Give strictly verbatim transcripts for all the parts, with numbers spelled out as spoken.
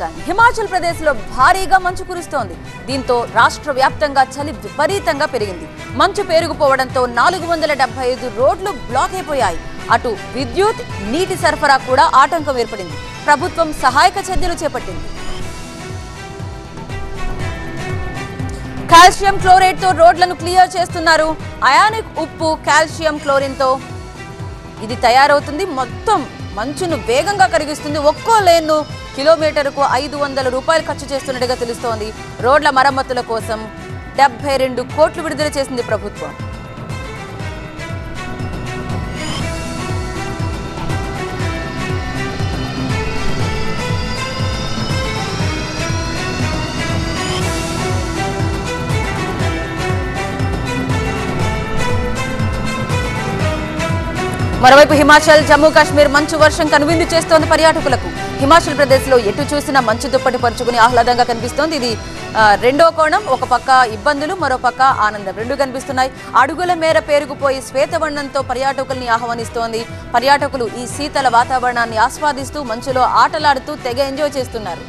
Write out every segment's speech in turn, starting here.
Time Himachal ప్రదేశ్లో భారీగా మంచు కురుస్తోంది. దీంతో రాష్ట్ర వ్యాప్తంగా చలి విపరీతంగా పెరిగింది. మంచు పేరుకుపోవడంతో నాలుగు వందల డెబ్బై ఐదు రోడ్లు బ్లాక్ అయిపోయాయి. అటు విద్యుత్, నీటి సరఫరా కూడా ఆటంకం ఏర్పడింది. ప్రభుత్వం సహాయక చర్యలు చేపట్టింది. కాల్షియం క్లోరైడ్ తో రోడ్లను క్లియర్ చేస్తున్నారు. అయానిక్ ఉప్పు కాల్షియం క్లోరిన్ తో ఇది తయారవుతుంది. మొత్తం మంచును వేగంగా కరిగిస్తుంది. ఒక్కో లేన్ను కిలోమీటర్కు ఐదు వందల రూపాయలు ఖర్చు చేస్తున్నట్టుగా తెలుస్తోంది. రోడ్ల మరమ్మతుల కోసం డెబ్బై రెండు కోట్లు విడుదల చేసింది ప్రభుత్వం. మరోవైపు హిమాచల్, జమ్మూ కాశ్మీర్ మంచు వర్షం కనువిందు చేస్తోంది పర్యాటకులకు. హిమాచల్ ప్రదేశ్ లో ఎటు చూసినా మంచు దుప్పటి పరుచుకుని ఆహ్లాదంగా కనిపిస్తోంది. ఇది రెండో కోణం. ఒక పక్క ఇబ్బందులు, మరో పక్క ఆనందం, రెండు కనిపిస్తున్నాయి. అడుగుల మేర పేరుకుపోయి శ్వేతవర్ణంతో పర్యాటకుల్ని ఆహ్వానిస్తోంది. పర్యాటకులు ఈ శీతల వాతావరణాన్ని ఆస్వాదిస్తూ మంచులో ఆటలాడుతూ తెగ ఎంజాయ్ చేస్తున్నారు.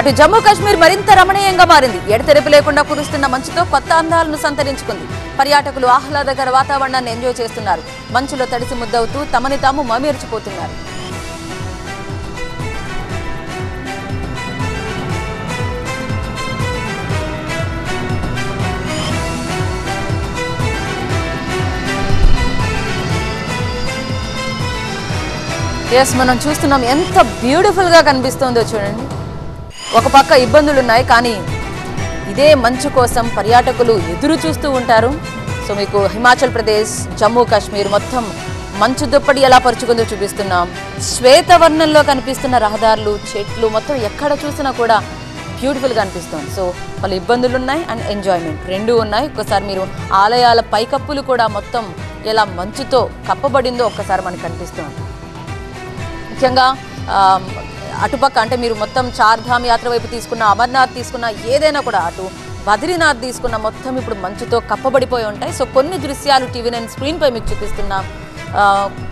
అటు జమ్మూ కాశ్మీర్ మరింత రమణీయంగా మారింది. ఎడతెరిపి లేకుండా కురుస్తున్న మంచుతో కొత్త అందాలను సంతరించుకుంది. పర్యాటకులు ఆహ్లాదకర వాతావరణాన్ని ఎంజాయ్ చేస్తున్నారు. మంచులో తడిసి ముద్దవుతూ తమని తాము మమేర్చిపోతున్నారు. ఎస్, మనం చూస్తున్నాం ఎంత బ్యూటిఫుల్ గా కనిపిస్తుందో చూడండి. ఒక పక్క ఇబ్బందులున్నాయి, కానీ ఇదే మంచు కోసం పర్యాటకులు ఎదురు చూస్తూ ఉంటారు. సో మీకు హిమాచల్ ప్రదేశ్, జమ్మూ కాశ్మీర్ మొత్తం మంచు దుప్పటి ఎలా పరుచుకుందో చూపిస్తున్నాం. శ్వేతవర్ణంలో కనిపిస్తున్న రహదారులు, చెట్లు మొత్తం ఎక్కడ చూసినా కూడా బ్యూటిఫుల్గా అనిపిస్తుంది. సో వాళ్ళ ఇబ్బందులున్నాయి అండ్ ఎంజాయ్మెంట్ రెండూ ఉన్నాయి. ఒక్కసారి మీరు ఆలయాల పైకప్పులు కూడా మొత్తం ఎలా మంచుతో కప్పబడిందో ఒక్కసారి మనకు కనిపిస్తుంది. ముఖ్యంగా అటుపక్క అంటే మీరు మొత్తం చార్ధామయాత్ర వైపు తీసుకున్న, అమర్నాథ్ తీసుకున్న, ఏదైనా కూడా అటు బద్రీనాథ్ తీసుకున్న మొత్తం ఇప్పుడు మంచుతో కప్పబడిపోయి ఉంటాయి. సో కొన్ని దృశ్యాలు టీవీ నైన్ స్క్రీన్పై మీకు చూపిస్తున్నాం.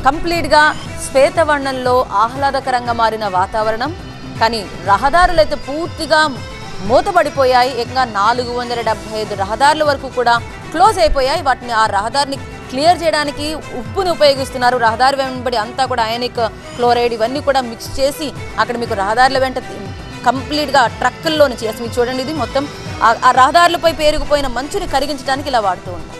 కంప్లీట్గా శ్వేతవర్ణంలో ఆహ్లాదకరంగా మారిన వాతావరణం, కానీ రహదారులు అయితే పూర్తిగా మూతపడిపోయాయి. ఏకంగా నాలుగు వందల డెబ్బై ఐదు రహదారుల వరకు కూడా క్లోజ్ అయిపోయాయి. వాటిని ఆ రహదారిని క్లియర్ చేయడానికి ఉప్పును ఉపయోగిస్తున్నారు. రహదారి వెంబడి అంతా కూడా అయానిక్ క్లోరైడ్ ఇవన్నీ కూడా మిక్స్ చేసి అక్కడ మీకు రహదారుల వెంట కంప్లీట్గా ట్రక్కుల్లో నుంచి, మీరు చూడండి, ఇది మొత్తం ఆ రహదారులపై పేరుకుపోయిన మంచుని కరిగించడానికి ఇలా వాడుతూ ఉంటారు.